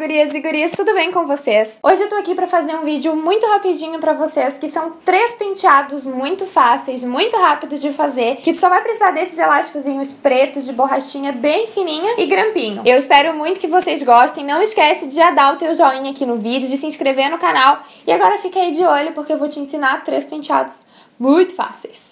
gurias e gurias, tudo bem com vocês? Hoje eu tô aqui pra fazer um vídeo muito rapidinho pra vocês, que são 3 penteados muito fáceis, muito rápidos de fazer, que só vai precisar desses elásticozinhos pretos de borrachinha bem fininha e grampinho. Eu espero muito que vocês gostem, não esquece de já dar o teu joinha aqui no vídeo, de se inscrever no canal, e agora fica aí de olho porque eu vou te ensinar 3 penteados muito fáceis.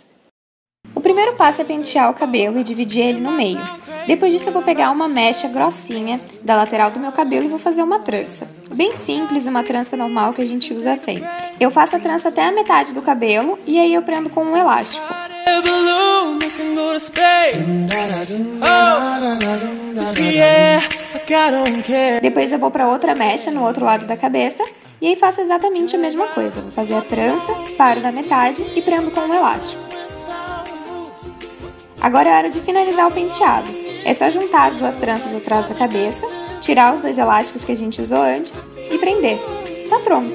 O primeiro passo é pentear o cabelo e dividir ele no meio. Depois disso eu vou pegar uma mecha grossinha da lateral do meu cabelo e vou fazer uma trança. Bem simples, uma trança normal que a gente usa sempre. Eu faço a trança até a metade do cabelo e aí eu prendo com um elástico. Depois eu vou para outra mecha no outro lado da cabeça e aí faço exatamente a mesma coisa. Vou fazer a trança, paro na metade e prendo com um elástico. Agora é hora de finalizar o penteado. É só juntar as 2 tranças atrás da cabeça, tirar os 2 elásticos que a gente usou antes e prender. Tá pronto!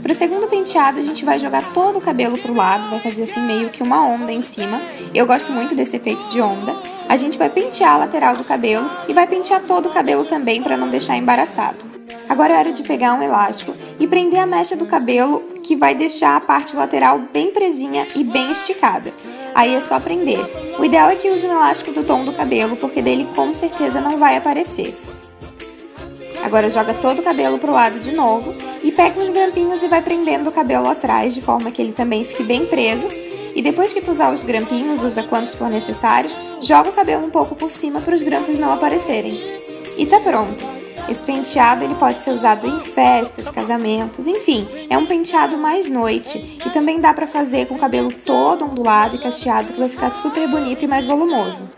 Para o segundo penteado, a gente vai jogar todo o cabelo pro lado, vai fazer assim meio que uma onda em cima. Eu gosto muito desse efeito de onda. A gente vai pentear a lateral do cabelo e vai pentear todo o cabelo também para não deixar embaraçado. Agora é hora de pegar um elástico e prender a mecha do cabelo que vai deixar a parte lateral bem presinha e bem esticada. Aí é só prender. O ideal é que use um elástico do tom do cabelo porque dele com certeza não vai aparecer. Agora joga todo o cabelo pro lado de novo e pega uns grampinhos e vai prendendo o cabelo atrás de forma que ele também fique bem preso. E depois que tu usar os grampinhos, usa quantos for necessário, joga o cabelo um pouco por cima para os grampos não aparecerem. E tá pronto! Esse penteado ele pode ser usado em festas, casamentos, enfim, é um penteado mais noite. E também dá pra fazer com o cabelo todo ondulado e cacheado que vai ficar super bonito e mais volumoso.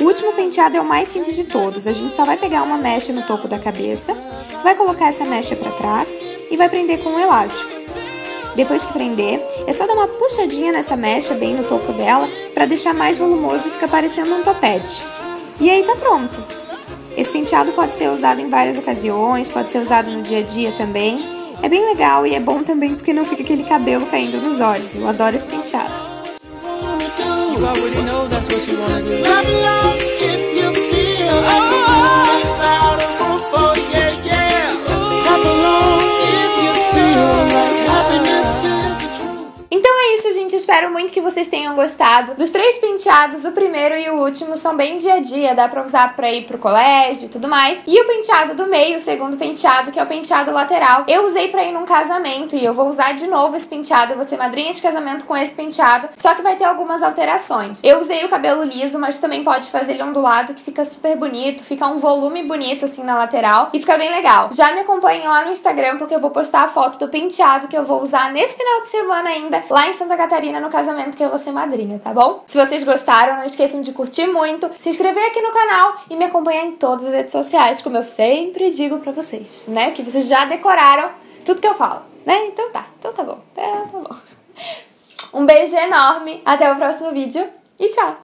O último penteado é o mais simples de todos, a gente só vai pegar uma mecha no topo da cabeça, vai colocar essa mecha para trás e vai prender com um elástico. Depois que prender, é só dar uma puxadinha nessa mecha bem no topo dela para deixar mais volumoso e fica parecendo um topete. E aí tá pronto! Esse penteado pode ser usado em várias ocasiões, pode ser usado no dia a dia também, é bem legal e é bom também porque não fica aquele cabelo caindo nos olhos, eu adoro esse penteado. Então é isso, gente. Espero muito que vocês tenham gostado. Dos 3 penteados, o primeiro e o último são bem dia a dia, dá pra usar pra ir pro colégio e tudo mais. E o penteado do meio, o segundo penteado, que é o penteado lateral, eu usei pra ir num casamento e eu vou usar de novo esse penteado, eu vou ser madrinha de casamento com esse penteado, só que vai ter algumas alterações. Eu usei o cabelo liso, mas também pode fazer ele ondulado, que fica super bonito, fica um volume bonito assim na lateral e fica bem legal. Já me acompanhem lá no Instagram, porque eu vou postar a foto do penteado que eu vou usar nesse final de semana ainda, lá em Santa Catarina, no casamento que eu vou ser madrinha, tá bom? Se vocês gostaram, não esqueçam de curtir muito, se inscrever aqui no canal e me acompanhar em todas as redes sociais, como eu sempre digo pra vocês, né? Que vocês já decoraram tudo que eu falo, né? Então tá bom. Um beijo enorme, até o próximo vídeo e tchau!